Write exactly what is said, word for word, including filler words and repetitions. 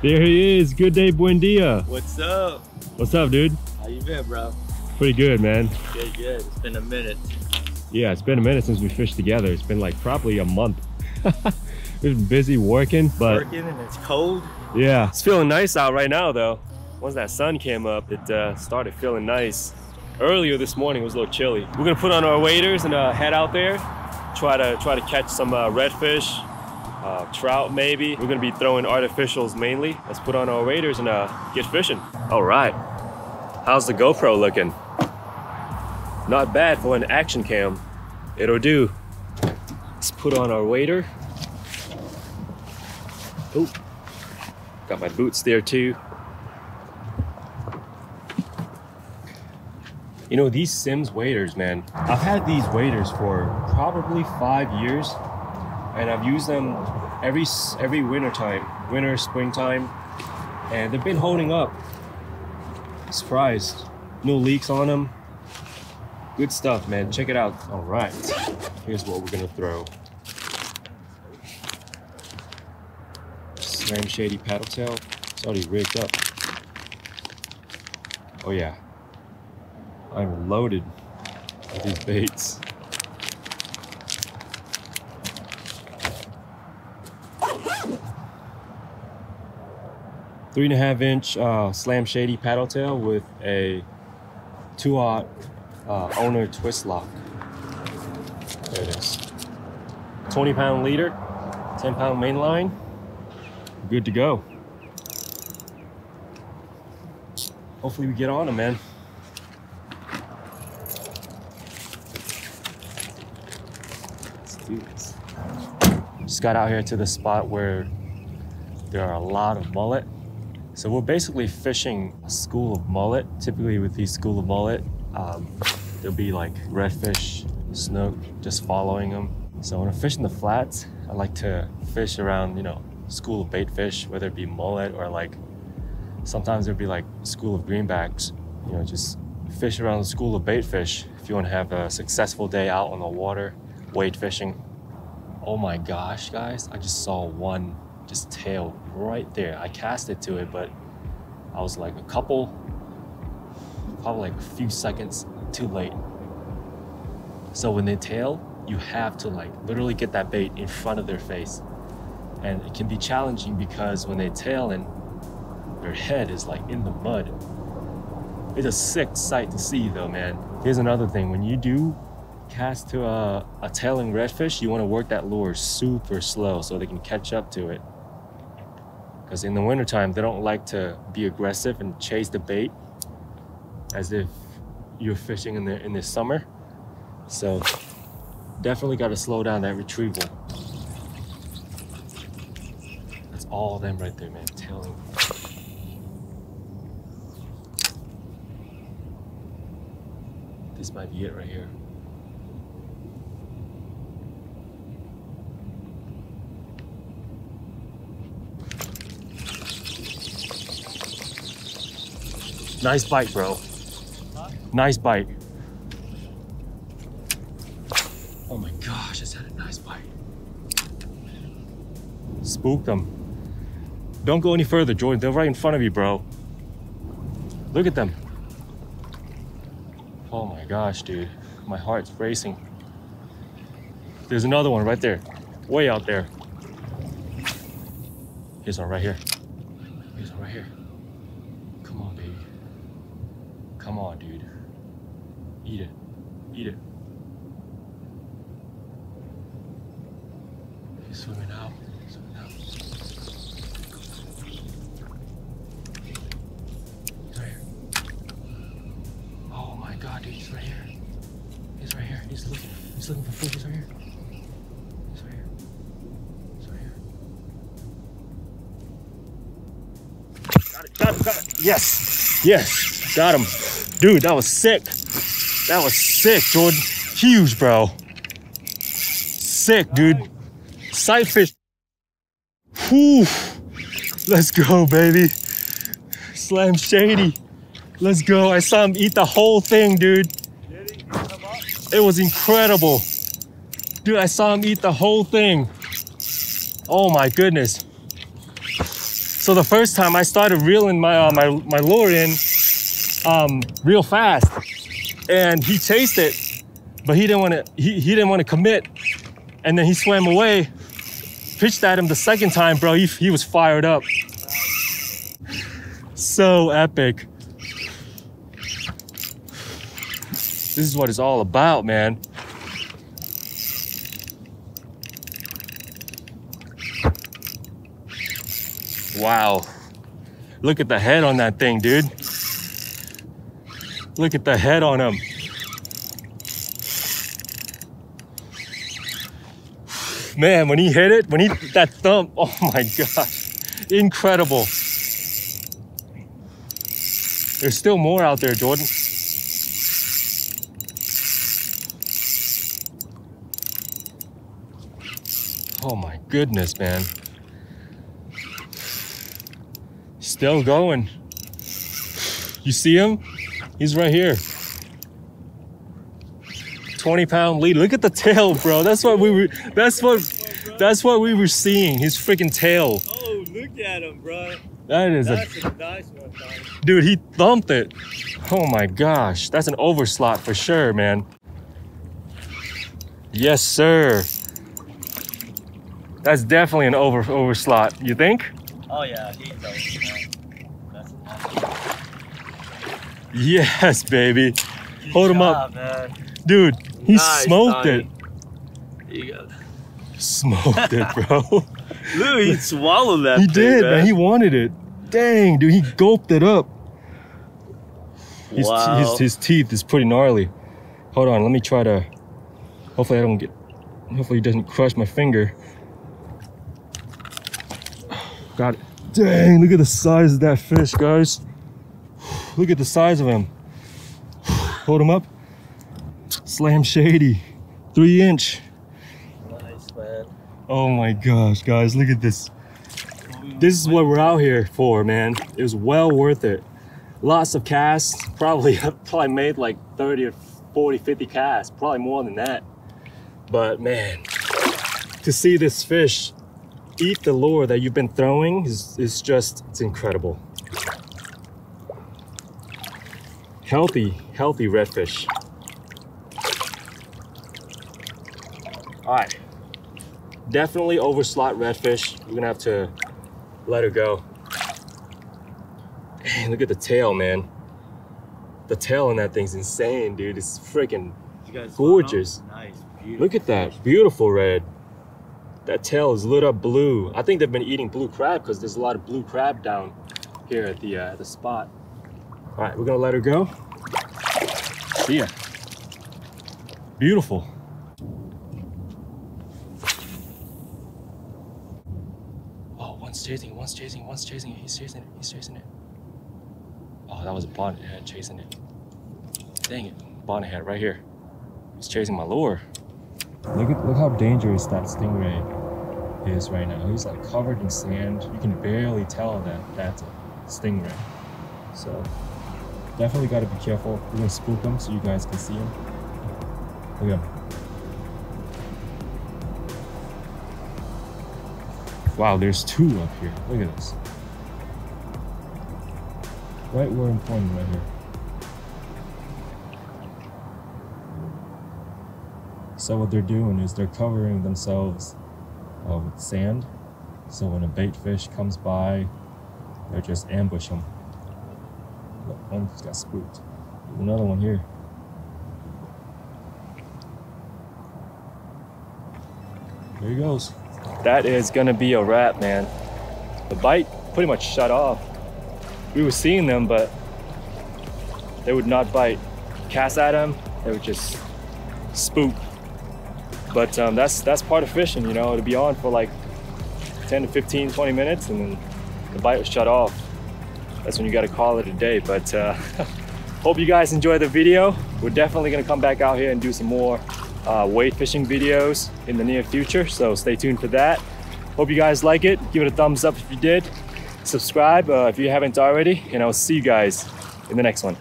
There he is. Good day, buen dia. What's up? What's up, dude? How you been, bro? Pretty good, man. Good, good. It's been a minute. Yeah, it's been a minute since we fished together. It's been like probably a month. We've been busy working, but... Working and it's cold. Yeah. It's feeling nice out right now, though. Once that sun came up, it uh, started feeling nice. Earlier this morning, it was a little chilly. We're gonna put on our waders and uh, head out there. Try to try to catch some uh, redfish, uh, trout maybe. We're gonna be throwing artificials mainly. Let's put on our waders and uh, get fishing. All right. How's the GoPro looking? Not bad for an action cam. It'll do. Let's put on our wader. Oh, got my boots there too. You know, these Simms waders, man, I've had these waders for probably five years and I've used them every every winter time, winter, springtime, and they've been holding up. Surprised. No leaks on them. Good stuff, man. Check it out. All right, here's what we're gonna throw. Slam Shady Paddle Tail. It's already rigged up. Oh yeah. I'm loaded with these baits. Three and a half inch uh, Slam Shady Paddle Tail with a two aught uh, Owner twist lock. There it is. twenty pound leader, ten pound main line. Good to go. Hopefully we get on him, man. Just got out here to the spot where there are a lot of mullet. So we're basically fishing a school of mullet. Typically with these school of mullet, um, there'll be like redfish, snook, just following them. So when I'm fishing the flats, I like to fish around, you know, school of bait fish, whether it be mullet or like, sometimes there'll be like school of greenbacks, you know, just fish around the school of bait fish. If you want to have a successful day out on the water, wade fishing. Oh my gosh, guys, I just saw one just tail right there. I cast it to it, but I was like a couple, probably like a few seconds too late. So when they tail, you have to like literally get that bait in front of their face. And it can be challenging because when they tail and their head is like in the mud. It's a sick sight to see though, man. Here's another thing, when you do cast to a, a tailing redfish, you want to work that lure super slow so they can catch up to it, because in the wintertime they don't like to be aggressive and chase the bait as if you're fishing in the in the summer. So definitely got to slow down that retrieval. That's all them right there, man. Tailing. This might be it right here. Nice bite, bro. Huh? Nice bite. Oh my gosh, it's had a nice bite. Spooked them. Don't go any further, Jordan. They're right in front of you, bro. Look at them. Oh my gosh, dude. My heart's racing. There's another one right there. Way out there. Here's one right here. Here's one right here. Come on, dude. Eat it. Eat it. He's swimming out. He's swimming out. He's right here. Oh my god, dude, he's right here. He's right here. He's looking. He's looking for food. He's right here. He's right here. He's right here. Got it. Got it. Got it. Yes. Yes. Got him. Dude, that was sick. That was sick, Jordan. Huge, bro. Sick, dude. Sight fish. Whew. Let's go, baby. Slam Shady. Let's go. I saw him eat the whole thing, dude. It was incredible. Dude, I saw him eat the whole thing. Oh my goodness. So the first time I started reeling my uh, my, my lure in um, real fast, and he chased it, but he didn't want to he, he didn't want to commit, and then he swam away. Pitched at him the second time, bro. He, he was fired up. So epic. This is what it's all about, man. Wow. Look at the head on that thing, dude. Look at the head on him. Man, when he hit it, when he hit that thump, oh my gosh, incredible. There's still more out there, Jordan. Oh my goodness, man. Still going. You see him? He's right here. twenty pound lead. Look at the tail, bro. That's what we were, that's what, that's what we were seeing. His freaking tail. Oh, look at him, bro. That is that's a, a nice one, buddy. Dude, he thumped it. Oh my gosh. That's an overslot for sure, man. Yes, sir. That's definitely an over overslot. You think? Oh yeah. He that's nice. Yes, baby. Good Hold job, him up. Man. Dude, he nice, smoked Donnie. It. There you go. Smoked it, bro. Dude, he swallowed that. He thing, did, man. man. He wanted it. Dang, dude, he gulped it up. His, wow. his, his teeth is pretty gnarly. Hold on, let me try to. Hopefully, I don't get. Hopefully, he doesn't crush my finger. Got it. Dang, look at the size of that fish, guys. Look at the size of him. Hold him up. Slam Shady, three inch. Nice, man. Oh my gosh, guys, look at this. This is what we're out here for, man. It was well worth it. Lots of casts, probably, probably made like thirty or forty, fifty casts, probably more than that. But man, to see this fish eat the lure that you've been throwing is, is just, it's incredible. Healthy, healthy redfish. All right, definitely overslot redfish. We're gonna have to let her go. Man, look at the tail, man. The tail on that thing's insane, dude. It's freaking gorgeous. Nice, beautiful. Look at that, beautiful red. That tail is lit up blue. I think they've been eating blue crab because there's a lot of blue crab down here at the, uh, the spot. All right, we're gonna let her go. See ya. Beautiful. One's chasing, one's chasing, one's chasing it. He's chasing it, he's chasing it. Oh, that was a bonnethead chasing it. Dang it, bonnethead right here. He's chasing my lure. Look at, look how dangerous that stingray is right now. He's like covered in sand. You can barely tell that that's a stingray. So definitely got to be careful. We're gonna spook him so you guys can see him. Look at him. Wow, there's two up here. Look at this. Right where I'm pointing, right here. So what they're doing is they're covering themselves uh, with sand. So when a bait fish comes by, they just ambush them. Look, one just got spooked. There's another one here. There he goes. That is gonna be a wrap, man. The bite pretty much shut off. We were seeing them, but they would not bite. Cast at them, they would just spook. But um, that's that's part of fishing, you know. It'd be on for like ten to fifteen, twenty minutes, and then the bite was shut off. That's when you gotta call it a day. But uh, hope you guys enjoyed the video. We're definitely gonna come back out here and do some more Uh, wade fishing videos in the near future, so stay tuned for that. Hope you guys like it. Give it a thumbs up if you did. Subscribe uh, if you haven't already, and I'll see you guys in the next one.